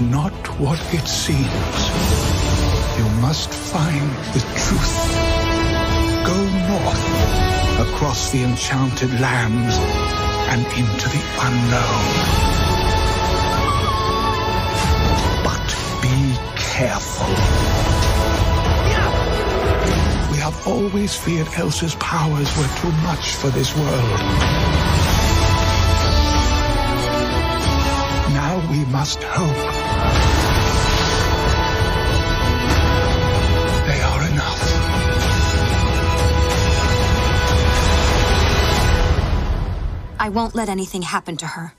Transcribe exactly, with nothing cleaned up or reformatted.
is not what it seems. You must find the truth. Go north, across the enchanted lands, and into the unknown. But be careful. We have always feared Elsa's powers were too much for this world. We must hope they are enough. I won't let anything happen to her.